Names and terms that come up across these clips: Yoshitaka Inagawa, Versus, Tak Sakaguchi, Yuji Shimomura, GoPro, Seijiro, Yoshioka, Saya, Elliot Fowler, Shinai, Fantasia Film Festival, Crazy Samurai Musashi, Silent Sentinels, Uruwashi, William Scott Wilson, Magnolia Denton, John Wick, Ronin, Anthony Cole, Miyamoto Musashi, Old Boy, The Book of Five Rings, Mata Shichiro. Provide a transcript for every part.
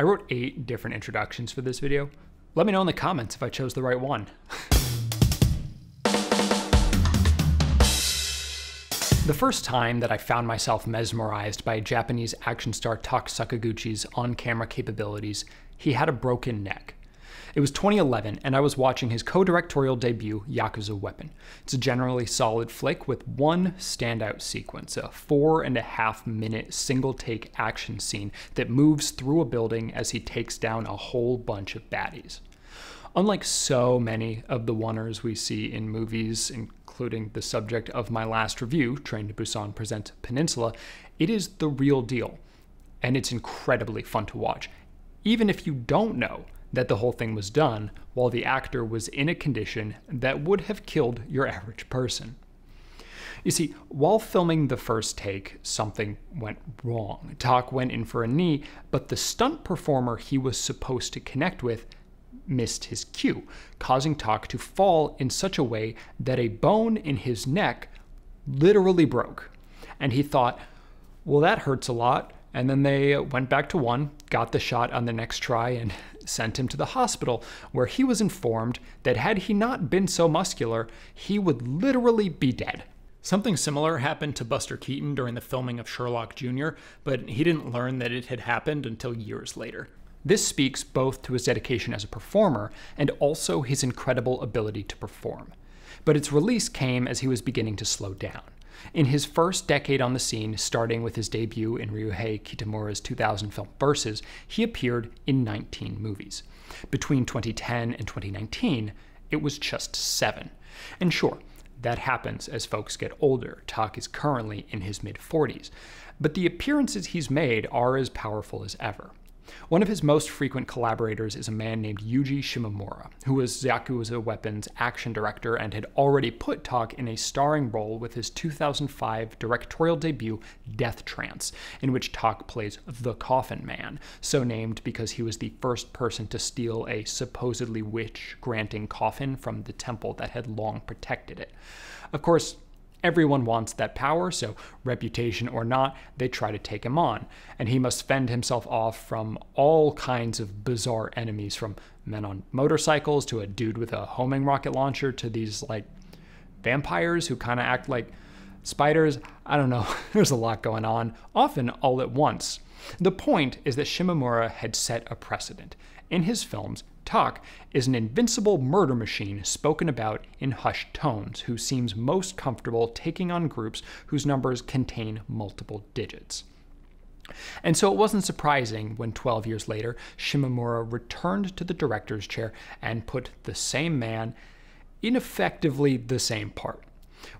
I wrote 8 different introductions for this video. Let me know in the comments if I chose the right one. The first time that I found myself mesmerized by Japanese action star Tak Sakaguchi's on-camera capabilities, he had a broken neck. It was 2011, and I was watching his co-directorial debut, Yakuza Weapon. It's a generally solid flick with one standout sequence, a 4.5-minute single-take action scene that moves through a building as he takes down a whole bunch of baddies. Unlike so many of the one-ers we see in movies, including the subject of my last review, Train to Busan Presents Peninsula, it is the real deal, and it's incredibly fun to watch, even if you don't know that the whole thing was done while the actor was in a condition that would have killed your average person. You see, while filming the first take, something went wrong. Tak went in for a knee, but the stunt performer he was supposed to connect with missed his cue, causing Tak to fall in such a way that a bone in his neck literally broke. And he thought, well, that hurts a lot. And then they went back to one, got the shot on the next try, and sent him to the hospital, where he was informed that had he not been so muscular, he would literally be dead. Something similar happened to Buster Keaton during the filming of Sherlock Jr., but he didn't learn that it had happened until years later. This speaks both to his dedication as a performer and also his incredible ability to perform. But its release came as he was beginning to slow down. In his first decade on the scene, starting with his debut in Ryuhei Kitamura's 2000 film Versus, he appeared in 19 movies. Between 2010 and 2019, it was just 7. And sure, that happens as folks get older. Tak is currently in his mid-40s. But the appearances he's made are as powerful as ever. One of his most frequent collaborators is a man named Yuji Shimomura, who was Yakuza Weapon's action director and had already put Tak in a starring role with his 2005 directorial debut, Death Trance, in which Tak plays the Coffin Man, so named because he was the first person to steal a supposedly wish-granting coffin from the temple that had long protected it. Of course, everyone wants that power, so reputation or not, they try to take him on, and he must fend himself off from all kinds of bizarre enemies, from men on motorcycles to a dude with a homing rocket launcher to these, vampires who kind of act like spiders. I don't know, there's a lot going on, often all at once. The point is that Shimomura had set a precedent. In his films, Tak is an invincible murder machine spoken about in hushed tones, who seems most comfortable taking on groups whose numbers contain multiple digits. And so it wasn't surprising when 12 years later, Shimomura returned to the director's chair and put the same man in effectively the same part.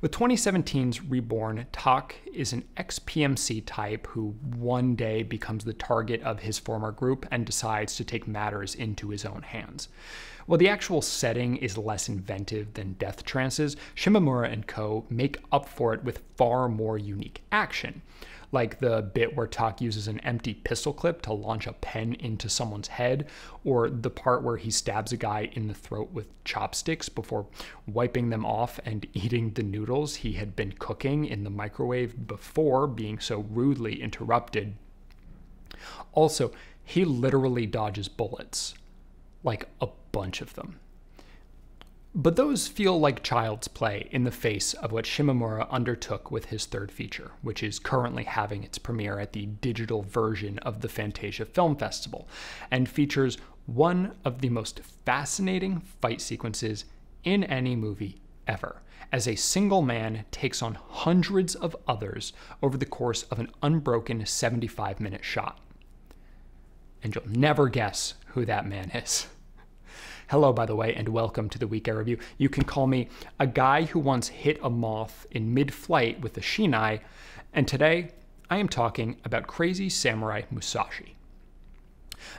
With 2017's Reborn, Tak is an ex-PMC type who one day becomes the target of his former group and decides to take matters into his own hands. While the actual setting is less inventive than Death Trance's, Shimomura and co. make up for it with far more unique action, like the bit where Tak uses an empty pistol clip to launch a pen into someone's head, or the part where he stabs a guy in the throat with chopsticks before wiping them off and eating the noodles he had been cooking in the microwave before being so rudely interrupted. Also, he literally dodges bullets, like a bunch of them. But those feel like child's play in the face of what Shimomura undertook with his third feature, which is currently having its premiere at the digital version of the Fantasia Film Festival, and features one of the most fascinating fight sequences in any movie ever, as a single man takes on hundreds of others over the course of an unbroken 75-minute shot. And you'll never guess who that man is. Hello, by the way, and welcome to the Week I Review. You can call me a guy who once hit a moth in mid-flight with a shinai, and today I am talking about Crazy Samurai Musashi.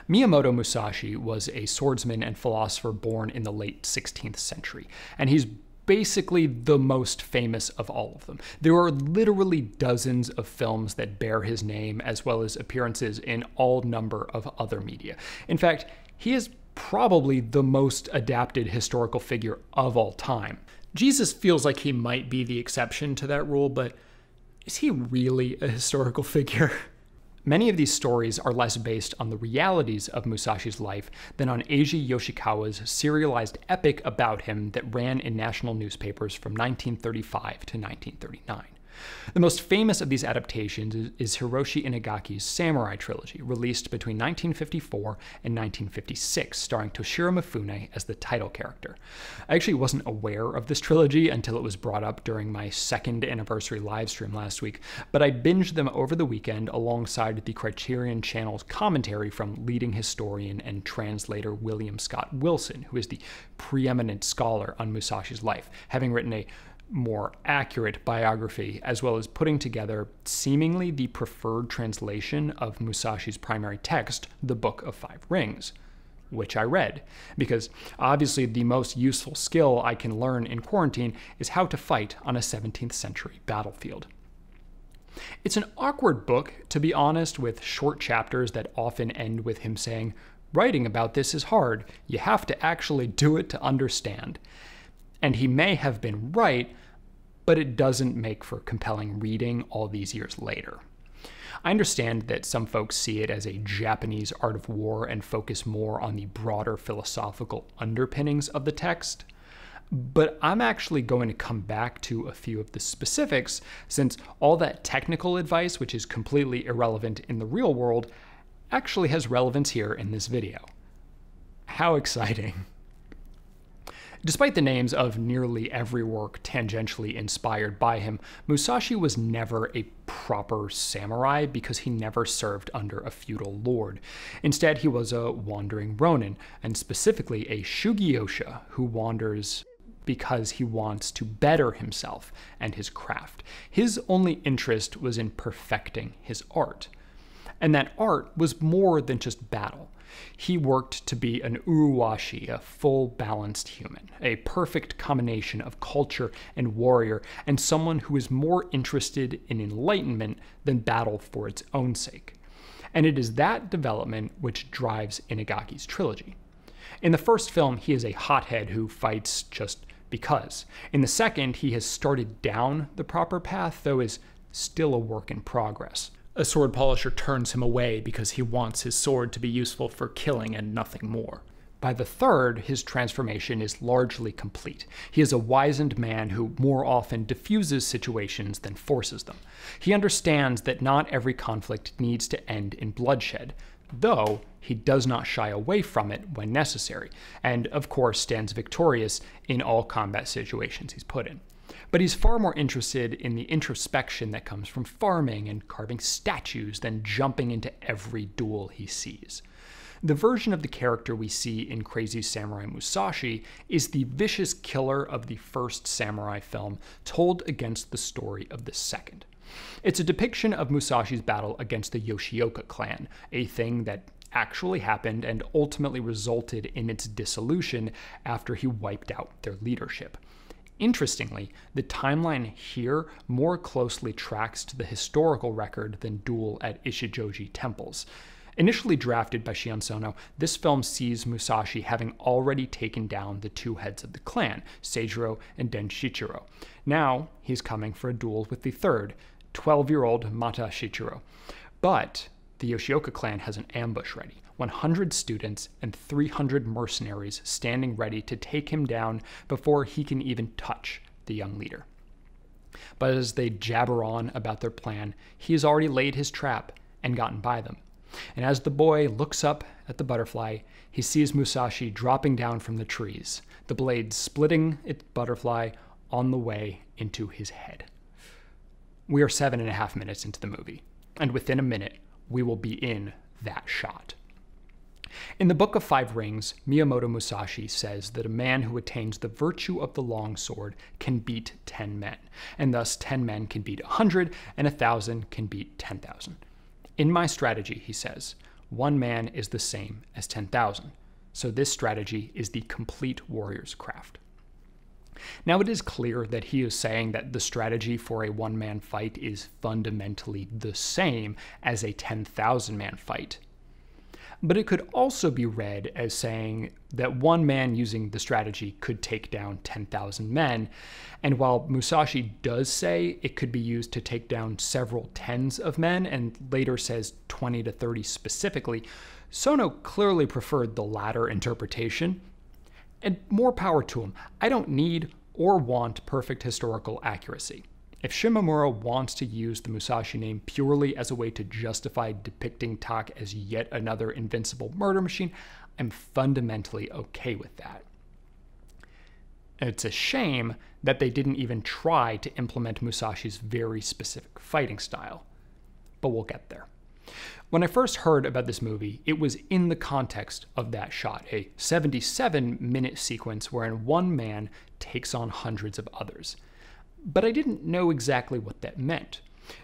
Miyamoto Musashi was a swordsman and philosopher born in the late 16th century, and he's basically the most famous of all of them. There are literally dozens of films that bear his name, as well as appearances in all number of other media. In fact, he is probably the most adapted historical figure of all time. Jesus feels like he might be the exception to that rule, but is he really a historical figure? Many of these stories are less based on the realities of Musashi's life than on Eiji Yoshikawa's serialized epic about him that ran in national newspapers from 1935 to 1939. The most famous of these adaptations is Hiroshi Inagaki's Samurai Trilogy, released between 1954 and 1956, starring Toshiro Mifune as the title character. I actually wasn't aware of this trilogy until it was brought up during my second anniversary livestream last week, but I binged them over the weekend alongside the Criterion Channel's commentary from leading historian and translator William Scott Wilson, who is the preeminent scholar on Musashi's life, having written a more accurate biography, as well as putting together seemingly the preferred translation of Musashi's primary text, The Book of Five Rings, which I read, because obviously the most useful skill I can learn in quarantine is how to fight on a 17th century battlefield. It's an awkward book, to be honest, with short chapters that often end with him saying, "Writing about this is hard. You have to actually do it to understand." And he may have been right, but it doesn't make for compelling reading all these years later. I understand that some folks see it as a Japanese art of war and focus more on the broader philosophical underpinnings of the text, but I'm actually going to come back to a few of the specifics, since all that technical advice, which is completely irrelevant in the real world, actually has relevance here in this video. How exciting! Despite the names of nearly every work tangentially inspired by him, Musashi was never a proper samurai because he never served under a feudal lord. Instead, he was a wandering ronin, and specifically a shugyosha who wanders because he wants to better himself and his craft. His only interest was in perfecting his art. And that art was more than just battle. He worked to be an uruwashi, a full balanced human, a perfect combination of culture and warrior, and someone who is more interested in enlightenment than battle for its own sake. And it is that development which drives Inagaki's trilogy. In the first film, he is a hothead who fights just because. In the second, he has started down the proper path, though is still a work in progress. A sword polisher turns him away because he wants his sword to be useful for killing and nothing more. By the third, his transformation is largely complete. He is a wizened man who more often diffuses situations than forces them. He understands that not every conflict needs to end in bloodshed, though he does not shy away from it when necessary, and of course stands victorious in all combat situations he's put in. But he's far more interested in the introspection that comes from farming and carving statues than jumping into every duel he sees. The version of the character we see in Crazy Samurai Musashi is the vicious killer of the first samurai film, told against the story of the second. It's a depiction of Musashi's battle against the Yoshioka clan, a thing that actually happened and ultimately resulted in its dissolution after he wiped out their leadership. Interestingly, the timeline here more closely tracks to the historical record than Duel at Ishijoji temples. Initially drafted by Shion Sono, this film sees Musashi having already taken down the two heads of the clan, Seijiro and Denshichiro. Now he's coming for a duel with the third, 12-year-old Mata Shichiro. But the Yoshioka clan has an ambush ready. 100 students and 300 mercenaries standing ready to take him down before he can even touch the young leader. But as they jabber on about their plan, he has already laid his trap and gotten by them. And as the boy looks up at the butterfly, he sees Musashi dropping down from the trees, the blade splitting its butterfly on the way into his head. We are 7.5 minutes into the movie, and within a minute, we will be in that shot. In The Book of Five Rings, Miyamoto Musashi says that a man who attains the virtue of the longsword can beat 10 men, and thus 10 men can beat 100, and 1,000 can beat 10,000. "In my strategy," he says, "one man is the same as 10,000, so this strategy is the complete warrior's craft." Now it is clear that he is saying that the strategy for a one-man fight is fundamentally the same as a 10,000-man fight. but it could also be read as saying that one man using the strategy could take down 10,000 men. And while Musashi does say it could be used to take down several tens of men, and later says 20 to 30 specifically, Sono clearly preferred the latter interpretation. And more power to him. I don't need or want perfect historical accuracy. If Shimomura wants to use the Musashi name purely as a way to justify depicting Tak as yet another invincible murder machine, I'm fundamentally okay with that. It's a shame that they didn't even try to implement Musashi's very specific fighting style, but we'll get there. When I first heard about this movie, it was in the context of that shot, a 77-minute sequence wherein one man takes on hundreds of others. But I didn't know exactly what that meant.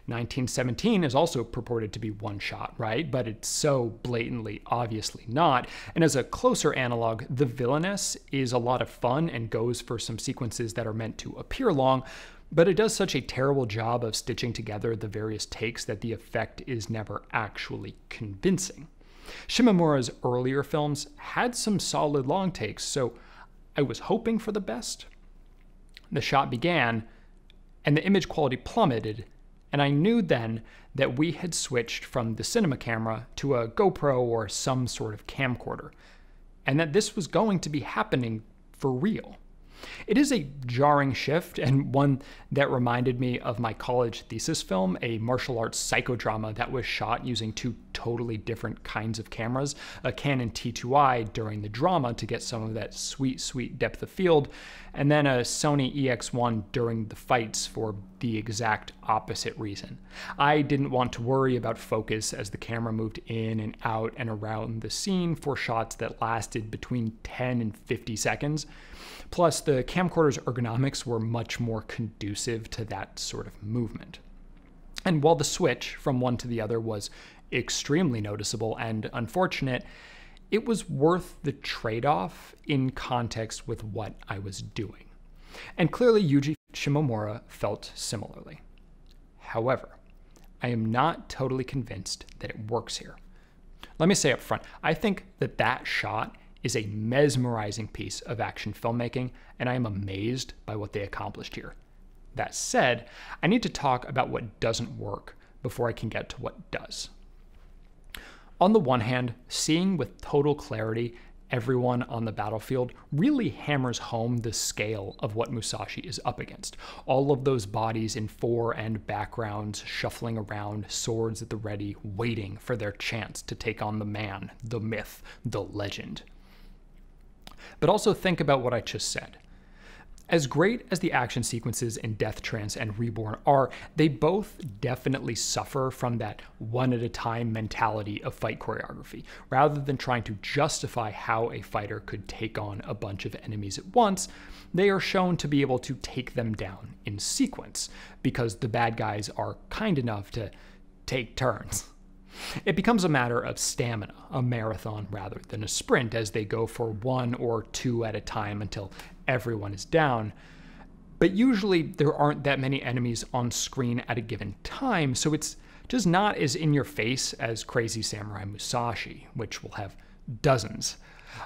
1917 is also purported to be one shot, right? But it's so blatantly, obviously not. And as a closer analog, The Villainess is a lot of fun and goes for some sequences that are meant to appear long, but it does such a terrible job of stitching together the various takes that the effect is never actually convincing. Shimomura's earlier films had some solid long takes, so I was hoping for the best. The shot began, and the image quality plummeted, and I knew then that we had switched from the cinema camera to a GoPro or some sort of camcorder, and that this was going to be happening for real. It is a jarring shift, and one that reminded me of my college thesis film, a martial arts psychodrama that was shot using two totally different kinds of cameras, a Canon T2i during the drama to get some of that sweet, sweet depth of field, and then a Sony EX1 during the fights for the exact opposite reason. I didn't want to worry about focus as the camera moved in and out and around the scene for shots that lasted between 10 and 50 seconds. Plus, the camcorder's ergonomics were much more conducive to that sort of movement. And while the switch from one to the other was extremely noticeable and unfortunate, it was worth the trade-off in context with what I was doing. And clearly, Yuji Shimomura felt similarly. However, I am not totally convinced that it works here. Let me say up front, I think that that shot is a mesmerizing piece of action filmmaking, and I am amazed by what they accomplished here. That said, I need to talk about what doesn't work before I can get to what does. On the one hand, seeing with total clarity everyone on the battlefield really hammers home the scale of what Musashi is up against. All of those bodies in fore and backgrounds, shuffling around, swords at the ready, waiting for their chance to take on the man, the myth, the legend. But also think about what I just said. As great as the action sequences in Death Trance and Reborn are, they both definitely suffer from that one-at-a-time mentality of fight choreography. Rather than trying to justify how a fighter could take on a bunch of enemies at once, they are shown to be able to take them down in sequence, because the bad guys are kind enough to take turns. It becomes a matter of stamina, a marathon rather than a sprint, as they go for one or two at a time until everyone is down. But usually there aren't that many enemies on screen at a given time, so it's just not as in your face as Crazy Samurai Musashi, which will have dozens.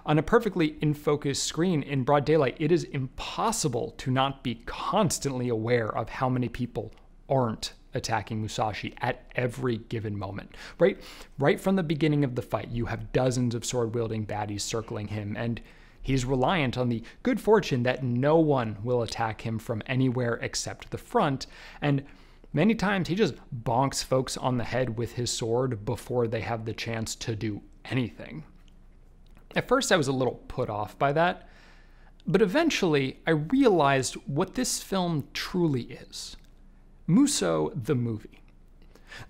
On a perfectly in-focus screen in broad daylight, it is impossible to not be constantly aware of how many people aren't attacking Musashi at every given moment, right? Right from the beginning of the fight, you have dozens of sword-wielding baddies circling him, and he's reliant on the good fortune that no one will attack him from anywhere except the front, and many times he just bonks folks on the head with his sword before they have the chance to do anything. At first, I was a little put off by that, but eventually I realized what this film truly is. Musou the movie.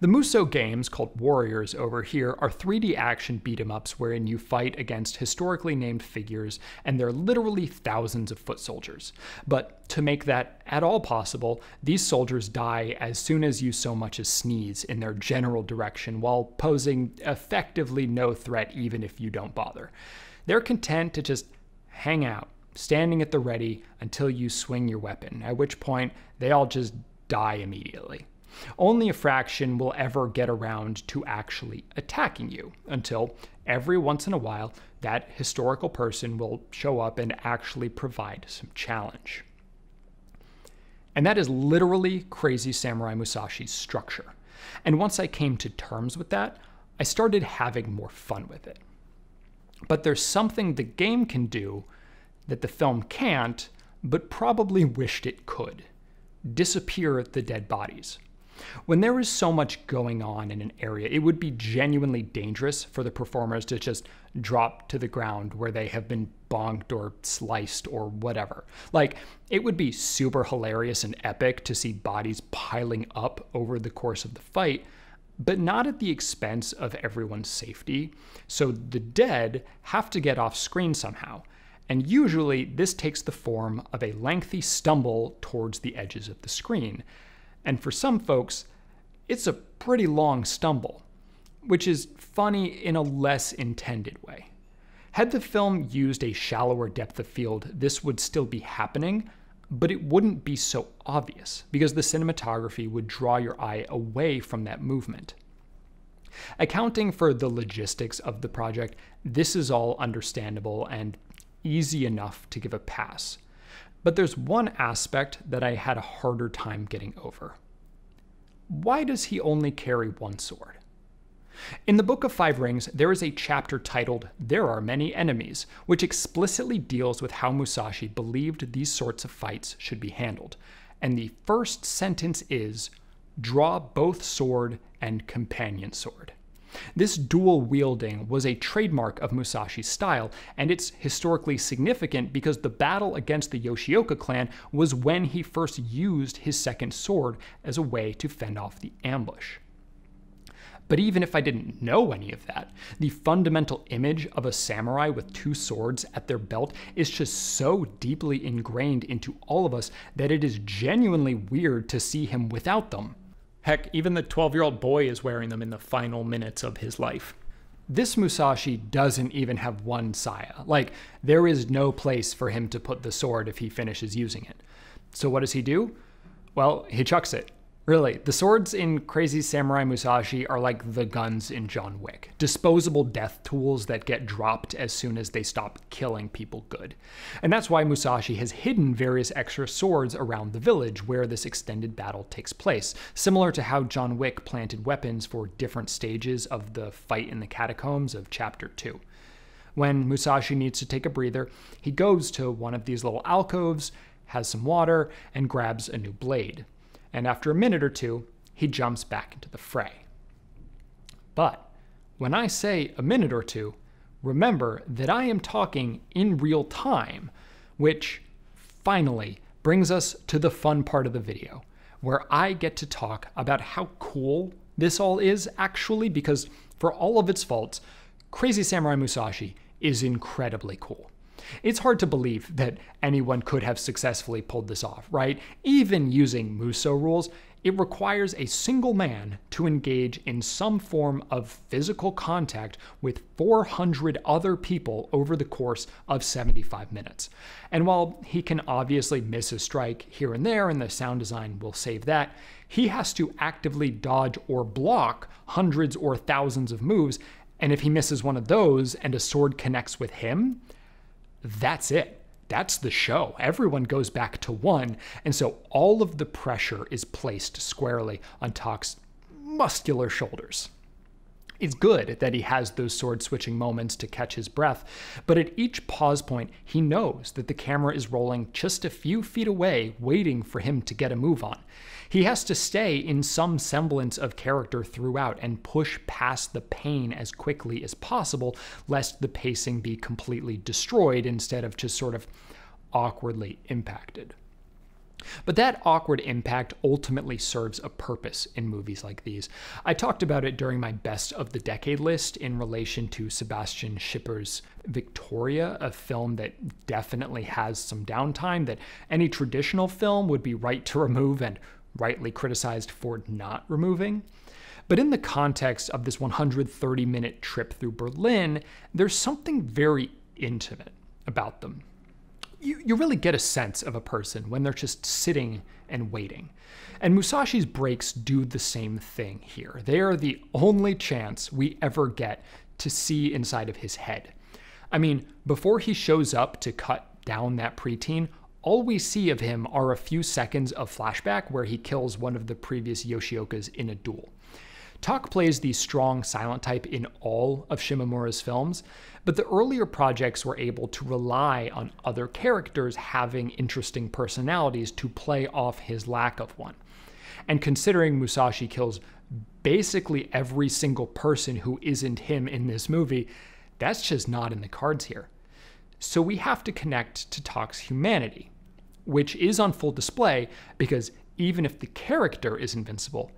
The Musou games, called Warriors over here, are 3D action beat-em-ups wherein you fight against historically named figures, and there are literally thousands of foot soldiers. But to make that at all possible, these soldiers die as soon as you so much as sneeze in their general direction while posing effectively no threat even if you don't bother. They're content to just hang out, standing at the ready until you swing your weapon, at which point they all just die immediately. Only a fraction will ever get around to actually attacking you until every once in a while, that historical person will show up and actually provide some challenge. And that is literally Crazy Samurai Musashi's structure. And once I came to terms with that, I started having more fun with it. But there's something the game can do that the film can't, but probably wished it could. Disappear the dead bodies. When there is so much going on in an area, it would be genuinely dangerous for the performers to just drop to the ground where they have been bonked or sliced or whatever. Like, it would be super hilarious and epic to see bodies piling up over the course of the fight, but not at the expense of everyone's safety. So the dead have to get off screen somehow. And usually this takes the form of a lengthy stumble towards the edges of the screen. And for some folks, it's a pretty long stumble, which is funny in a less intended way. Had the film used a shallower depth of field, this would still be happening, but it wouldn't be so obvious because the cinematography would draw your eye away from that movement. Accounting for the logistics of the project, this is all understandable and easy enough to give a pass. But there's one aspect that I had a harder time getting over. Why does he only carry one sword? In The Book of Five Rings, there is a chapter titled, There Are Many Enemies, which explicitly deals with how Musashi believed these sorts of fights should be handled. And the first sentence is, draw both sword and companion sword. This dual wielding was a trademark of Musashi's style, and it's historically significant because the battle against the Yoshioka clan was when he first used his second sword as a way to fend off the ambush. But even if I didn't know any of that, the fundamental image of a samurai with two swords at their belt is just so deeply ingrained into all of us that it is genuinely weird to see him without them. Heck, even the 12-year-old boy is wearing them in the final minutes of his life. This Musashi doesn't even have one saya. Like, there is no place for him to put the sword if he finishes using it. So what does he do? Well, he chucks it. Really, the swords in Crazy Samurai Musashi are like the guns in John Wick, disposable death tools that get dropped as soon as they stop killing people good. And that's why Musashi has hidden various extra swords around the village where this extended battle takes place, similar to how John Wick planted weapons for different stages of the fight in the catacombs of Chapter 2. When Musashi needs to take a breather, he goes to one of these little alcoves, has some water, and grabs a new blade. And after a minute or two, he jumps back into the fray. But when I say a minute or two, remember that I am talking in real time, which finally brings us to the fun part of the video, where I get to talk about how cool this all is actually, because for all of its faults, Crazy Samurai Musashi is incredibly cool. It's hard to believe that anyone could have successfully pulled this off, right? Even using Musou rules, it requires a single man to engage in some form of physical contact with 400 other people over the course of 75 minutes. And while he can obviously miss a strike here and there, and the sound design will save that, he has to actively dodge or block hundreds or thousands of moves, and if he misses one of those and a sword connects with him, that's it. That's the show. Everyone goes back to one, and so all of the pressure is placed squarely on Tak's muscular shoulders. It's good that he has those sword-switching moments to catch his breath, but at each pause point, he knows that the camera is rolling just a few feet away, waiting for him to get a move on. He has to stay in some semblance of character throughout and push past the pain as quickly as possible, lest the pacing be completely destroyed instead of just sort of awkwardly impacted. But that awkward impact ultimately serves a purpose in movies like these. I talked about it during my Best of the Decade list in relation to Sebastian Schipper's Victoria, a film that definitely has some downtime that any traditional film would be right to remove and rightly criticized for not removing. But in the context of this 130-minute trip through Berlin, there's something very intimate about them. You really get a sense of a person when they're just sitting and waiting. And Musashi's breaks do the same thing here. They are the only chance we ever get to see inside of his head. I mean, before he shows up to cut down that preteen, all we see of him are a few seconds of flashback where he kills one of the previous Yoshiokas in a duel. Tak plays the strong silent type in all of Shimomura's films, but the earlier projects were able to rely on other characters having interesting personalities to play off his lack of one. And considering Musashi kills basically every single person who isn't him in this movie, that's just not in the cards here. So we have to connect to Tak's humanity, which is on full display because even if the character is invincible,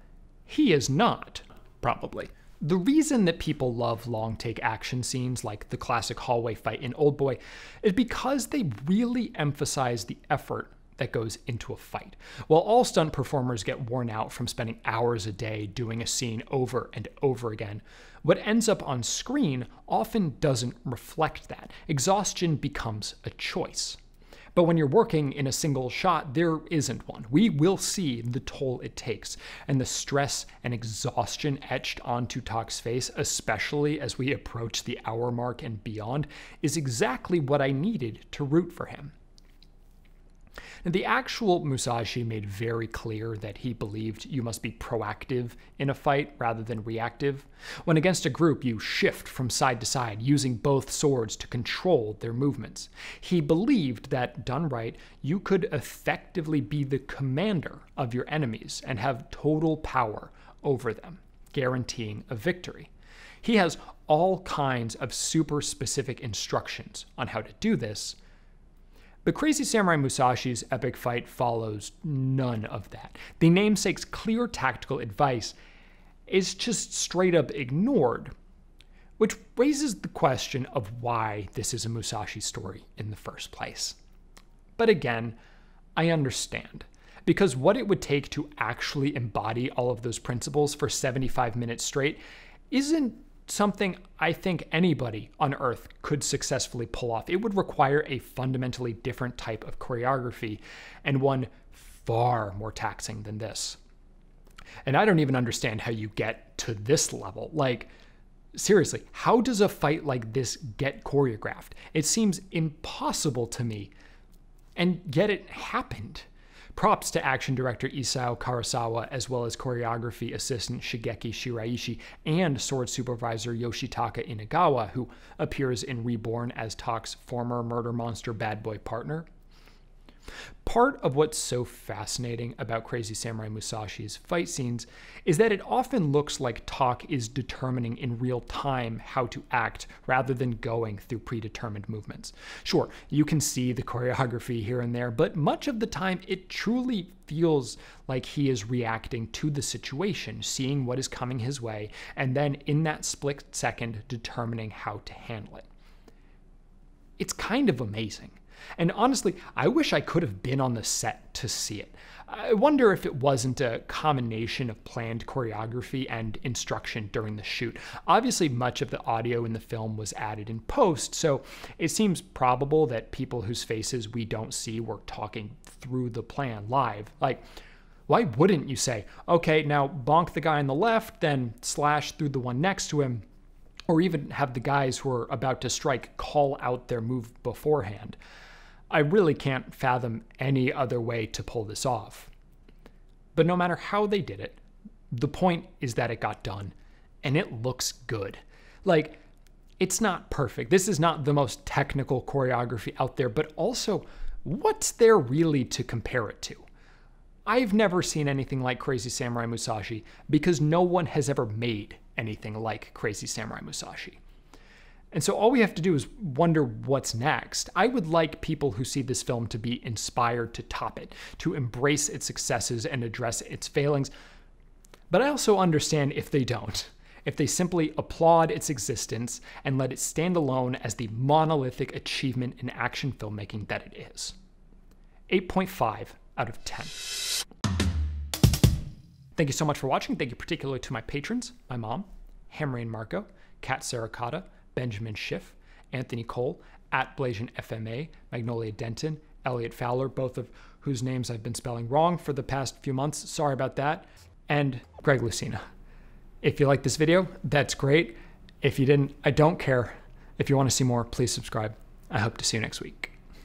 he is not, probably. The reason that people love long-take action scenes like the classic hallway fight in Old Boy is because they really emphasize the effort that goes into a fight. While all stunt performers get worn out from spending hours a day doing a scene over and over again, what ends up on screen often doesn't reflect that. Exhaustion becomes a choice. But when you're working in a single shot, there isn't one. We will see the toll it takes, and the stress and exhaustion etched onto Tak's face, especially as we approach the hour mark and beyond, is exactly what I needed to root for him. Now, the actual Musashi made very clear that he believed you must be proactive in a fight rather than reactive. When against a group, you shift from side to side, using both swords to control their movements. He believed that, done right, you could effectively be the commander of your enemies and have total power over them, guaranteeing a victory. He has all kinds of super specific instructions on how to do this, but Crazy Samurai Musashi's epic fight follows none of that. The namesake's clear tactical advice is just straight up ignored, which raises the question of why this is a Musashi story in the first place. But again, I understand, because what it would take to actually embody all of those principles for 75 minutes straight isn't something I think anybody on Earth could successfully pull off. It would require a fundamentally different type of choreography, and one far more taxing than this. And I don't even understand how you get to this level. Like, seriously, how does a fight like this get choreographed? It seems impossible to me, and yet it happened. Props to action director Isao Karasawa, as well as choreography assistant Shigeki Shiraishi and sword supervisor Yoshitaka Inagawa, who appears in Reborn as Tak's former murder monster bad boy partner. Part of what's so fascinating about Crazy Samurai Musashi's fight scenes is that it often looks like Tak is determining in real time how to act rather than going through predetermined movements. Sure, you can see the choreography here and there, but much of the time it truly feels like he is reacting to the situation, seeing what is coming his way, and then in that split second determining how to handle it. It's kind of amazing. And honestly, I wish I could have been on the set to see it. I wonder if it wasn't a combination of planned choreography and instruction during the shoot. Obviously, much of the audio in the film was added in post, so it seems probable that people whose faces we don't see were talking through the plan live. Like, why wouldn't you say, okay, now bonk the guy on the left, then slash through the one next to him, or even have the guys who are about to strike call out their move beforehand? I really can't fathom any other way to pull this off. But no matter how they did it, the point is that it got done, and it looks good. Like, it's not perfect. This is not the most technical choreography out there, but also, what's there really to compare it to? I've never seen anything like Crazy Samurai Musashi because no one has ever made anything like Crazy Samurai Musashi. And so all we have to do is wonder what's next. I would like people who see this film to be inspired to top it, to embrace its successes and address its failings. But I also understand if they don't, if they simply applaud its existence and let it stand alone as the monolithic achievement in action filmmaking that it is. 8.5 out of 10. Thank you so much for watching. Thank you particularly to my patrons, my mom, Hamrain Marco, Kat Seracotta, Benjamin Schiff, Anthony Cole, at Blasian FMA, Magnolia Denton, Elliot Fowler, both of whose names I've been spelling wrong for the past few months, sorry about that, and Greg Lucina. If you like this video, that's great. If you didn't, I don't care. If you want to see more, please subscribe. I hope to see you next week.